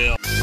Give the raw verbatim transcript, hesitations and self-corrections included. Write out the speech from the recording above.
real.